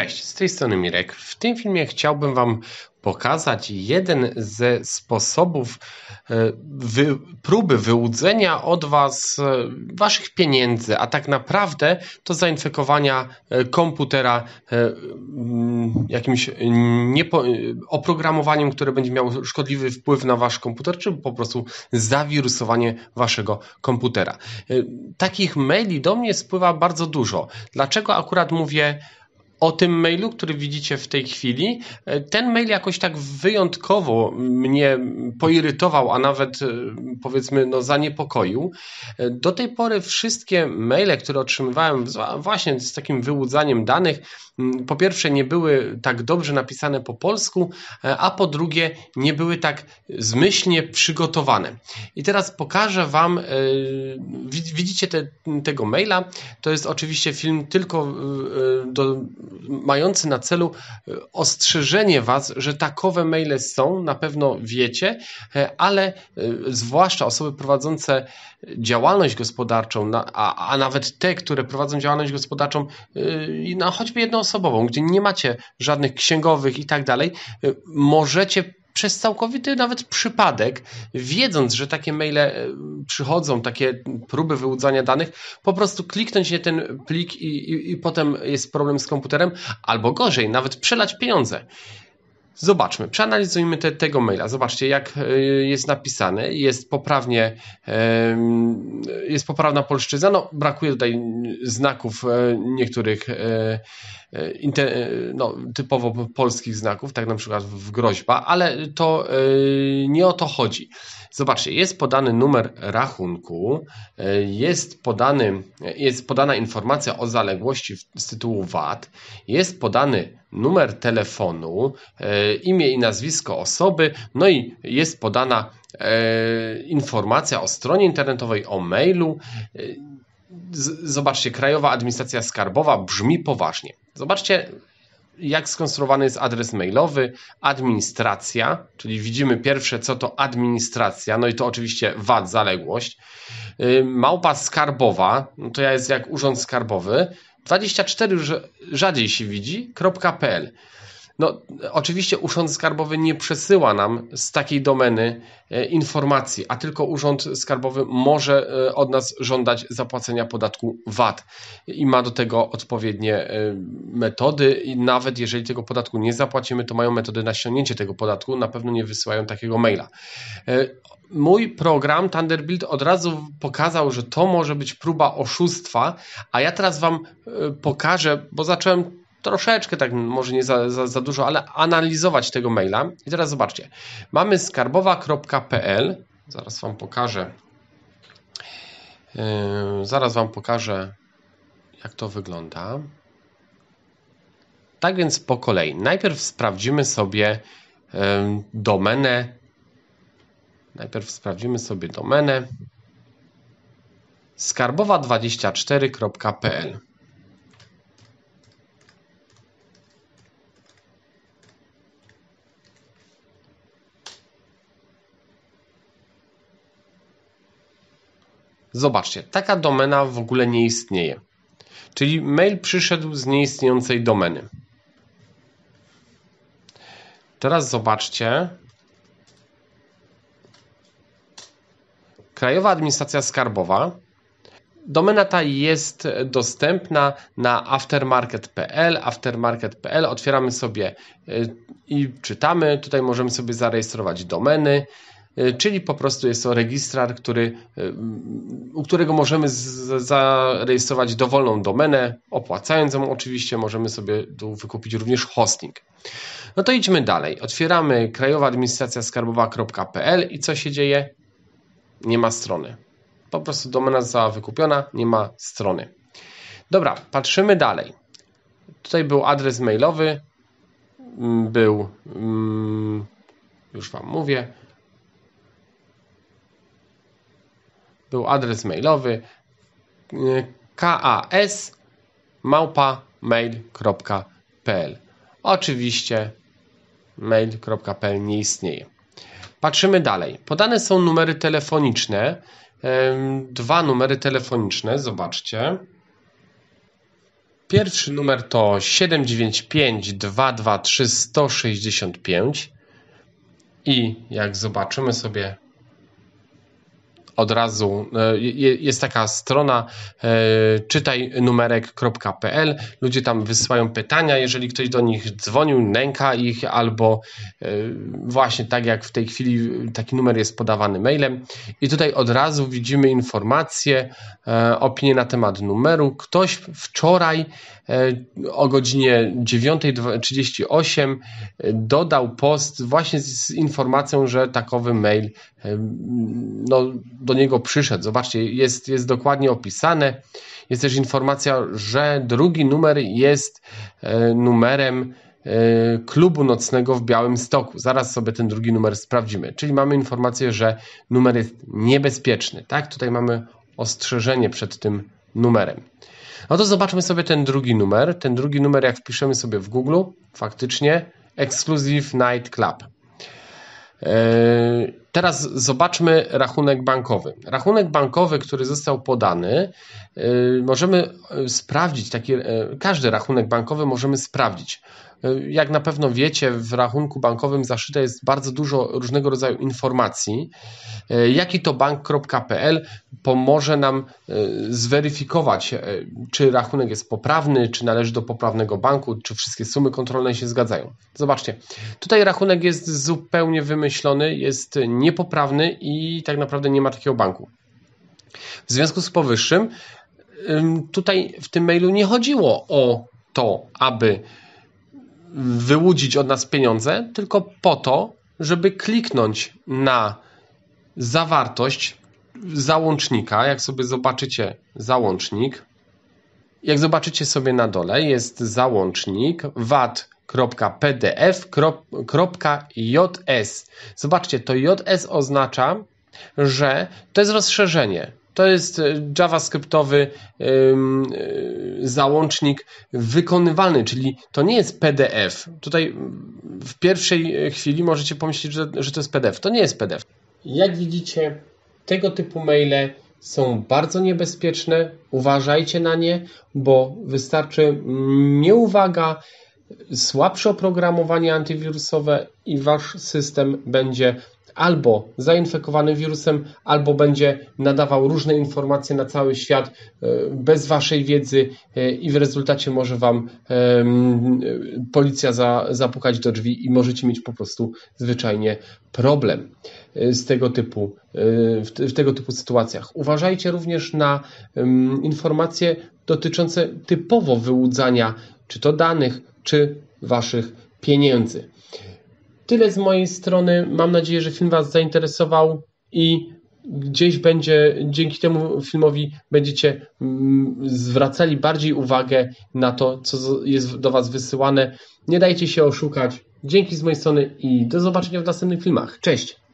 Cześć, z tej strony Mirek. W tym filmie chciałbym Wam pokazać jeden ze sposobów próby wyłudzenia od Was Waszych pieniędzy, a tak naprawdę to zainfekowania komputera jakimś oprogramowaniem, które będzie miało szkodliwy wpływ na Wasz komputer, czy po prostu zawirusowanie Waszego komputera. Takich maili do mnie spływa bardzo dużo. Dlaczego akurat mówię o tym mailu, który widzicie w tej chwili? Ten mail jakoś tak wyjątkowo mnie poirytował, a nawet powiedzmy zaniepokoił. Do tej pory wszystkie maile, które otrzymywałem właśnie z takim wyłudzaniem danych, po pierwsze nie były tak dobrze napisane po polsku, a po drugie nie były tak zmyślnie przygotowane. I teraz pokażę Wam, widzicie tego maila, to jest oczywiście film tylko mający na celu ostrzeżenie Was, że takowe maile są, na pewno wiecie, ale zwłaszcza osoby prowadzące działalność gospodarczą, a nawet te, które prowadzą działalność gospodarczą, choćby jednoosobową, gdzie nie macie żadnych księgowych i tak dalej, możecie przez całkowity nawet przypadek, wiedząc, że takie maile przychodzą, takie próby wyłudzania danych, po prostu kliknąć nie ten plik i potem jest problem z komputerem, albo gorzej, nawet przelać pieniądze. Zobaczmy, przeanalizujmy tego maila. Zobaczcie, jak jest napisane. Jest poprawnie, jest poprawna polszczyzna. No, brakuje tutaj znaków niektórych typowo polskich znaków, tak na przykład w groźba, ale to nie o to chodzi. Zobaczcie, jest podany numer rachunku, jest podana informacja o zaległości z tytułu VAT, jest podany numer telefonu, imię i nazwisko osoby, no i jest podana informacja o stronie internetowej, o mailu. Zobaczcie, Krajowa Administracja Skarbowa, brzmi poważnie. Zobaczcie, jak skonstruowany jest adres mailowy, administracja, czyli widzimy pierwsze, co to administracja, no i to oczywiście VAT, zaległość, małpa skarbowa, no to jest jak urząd skarbowy, 24 już rzadziej się widzi, .pl. No, oczywiście Urząd Skarbowy nie przesyła nam z takiej domeny informacji, a tylko Urząd Skarbowy może od nas żądać zapłacenia podatku VAT i ma do tego odpowiednie metody i nawet jeżeli tego podatku nie zapłacimy, to mają metody na ściągnięcie tego podatku, na pewno nie wysyłają takiego maila. Mój program Thunderbird od razu pokazał, że to może być próba oszustwa, a ja teraz Wam pokażę, bo zacząłem troszeczkę, tak może nie za dużo, ale analizować tego maila. I teraz zobaczcie, mamy skarbowa.pl, zaraz Wam pokażę, jak to wygląda. Tak więc po kolei, najpierw sprawdzimy sobie domenę skarbowa24.pl. Zobaczcie, taka domena w ogóle nie istnieje. Czyli mail przyszedł z nieistniejącej domeny. Teraz zobaczcie. Krajowa Administracja Skarbowa. Domena ta jest dostępna na aftermarket.pl. Aftermarket.pl otwieramy sobie i czytamy. Tutaj możemy sobie zarejestrować domeny. Czyli po prostu jest to registrar, u którego możemy zarejestrować dowolną domenę, opłacając ją oczywiście, możemy sobie tu wykupić również hosting. No to idźmy dalej. Otwieramy krajowaadministracjaskarbowa.pl i co się dzieje? Nie ma strony. Po prostu domena została wykupiona, nie ma strony. Dobra, patrzymy dalej. Tutaj był adres mailowy, już Wam mówię, był adres mailowy kas@mail.pl. Oczywiście mail.pl nie istnieje. Patrzymy dalej. Podane są numery telefoniczne. Dwa numery telefoniczne, zobaczcie. Pierwszy numer to 795 223 165 i jak zobaczymy sobie od razu, jest taka strona czytaj numerek.pl. Ludzie tam wysyłają pytania, jeżeli ktoś do nich dzwonił, nęka ich albo właśnie tak jak w tej chwili taki numer jest podawany mailem. I tutaj od razu widzimy informacje, opinie na temat numeru. Ktoś wczoraj o godzinie 9:38 dodał post właśnie z informacją, że takowy mail do niego przyszedł. Zobaczcie, jest dokładnie opisane. Jest też informacja, że drugi numer jest numerem klubu nocnego w Białymstoku. Zaraz sobie ten drugi numer sprawdzimy. Czyli mamy informację, że numer jest niebezpieczny. Tak? Tutaj mamy ostrzeżenie przed tym numerem. No to zobaczmy sobie ten drugi numer. Ten drugi numer, jak wpiszemy sobie w Google, faktycznie Exclusive Night Club. Teraz zobaczmy rachunek bankowy. Rachunek bankowy, który został podany, możemy sprawdzić, każdy rachunek bankowy możemy sprawdzić. Jak na pewno wiecie, w rachunku bankowym zaszyte jest bardzo dużo różnego rodzaju informacji. Jaki to bank.pl pomoże nam zweryfikować, czy rachunek jest poprawny, czy należy do poprawnego banku, czy wszystkie sumy kontrolne się zgadzają. Zobaczcie, tutaj rachunek jest zupełnie wymyślony, jest niepoprawny i tak naprawdę nie ma takiego banku. W związku z powyższym, tutaj w tym mailu nie chodziło o to, aby wyłudzić od nas pieniądze, tylko po to, żeby kliknąć na zawartość załącznika. Jak sobie zobaczycie załącznik, jak zobaczycie sobie na dole jest załącznik VAT.pdf.js. Zobaczcie, to JS oznacza, że to jest rozszerzenie. To jest JavaScriptowy załącznik wykonywalny, czyli to nie jest PDF. Tutaj w pierwszej chwili możecie pomyśleć, że to jest PDF. To nie jest PDF. Jak widzicie, tego typu maile są bardzo niebezpieczne. Uważajcie na nie, bo wystarczy nieuwaga, słabsze oprogramowanie antywirusowe i wasz system będzie albo zainfekowany wirusem, albo będzie nadawał różne informacje na cały świat bez waszej wiedzy i w rezultacie może wam policja zapukać do drzwi i możecie mieć po prostu zwyczajnie problem w tego typu sytuacjach. Uważajcie również na informacje dotyczące typowo wyłudzania czy to danych, czy waszych pieniędzy. Tyle z mojej strony. Mam nadzieję, że film was zainteresował i gdzieś dzięki temu filmowi będziecie zwracali bardziej uwagę na to, co jest do was wysyłane. Nie dajcie się oszukać. Dzięki z mojej strony i do zobaczenia w następnych filmach. Cześć!